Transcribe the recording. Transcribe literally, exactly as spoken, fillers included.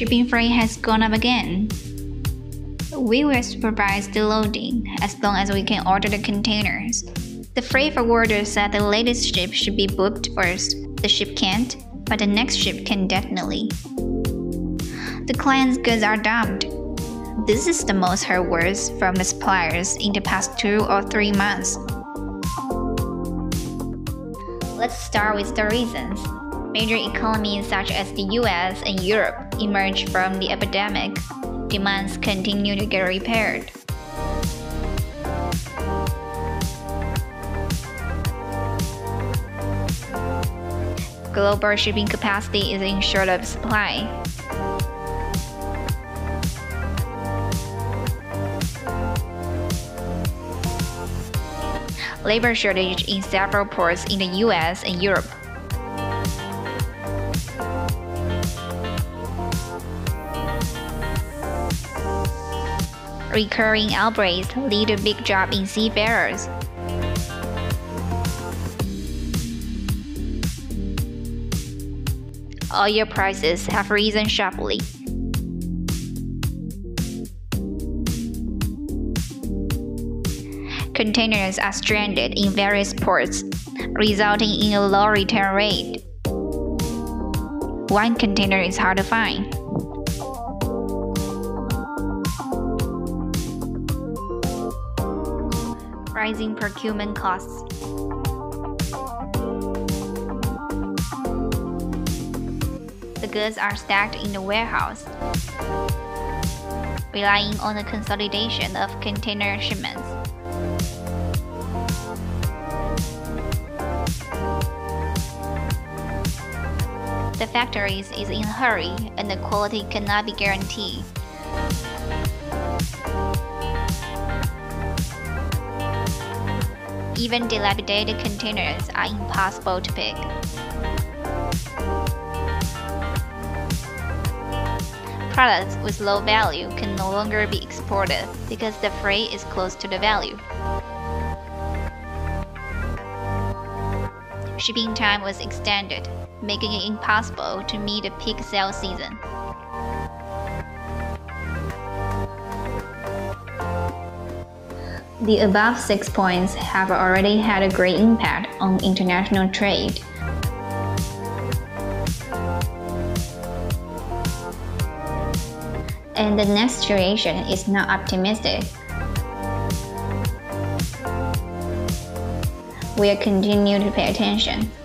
shipping freight has gone up again. We will supervise the loading as long as we can order the containers. The freight forwarder said the latest ship should be booked first. The ship can't, but the next ship can definitely. The client's goods are dumped. This is the most heard words from the suppliers in the past two or three months. Let's start with the reasons. Major economies such as the U S and Europe emerged from the epidemic. Demands continue to get repaired. Global shipping capacity is in short of supply. Labor shortage in several ports in the U S and Europe. Recurring outbreaks lead to big drop in seafarers. Oil prices have risen sharply. Containers are stranded in various ports, resulting in a low return rate. One container is hard to find. Rising procurement costs. The goods are stacked in the warehouse, relying on the consolidation of container shipments. The factories is in a hurry and the quality cannot be guaranteed. Even dilapidated containers are impossible to pick. Products with low value can no longer be exported because the freight is close to the value. Shipping time was extended, making it impossible to meet the peak sale season. The above six points have already had a great impact on international trade. And the next situation is not optimistic. We'll continue to pay attention.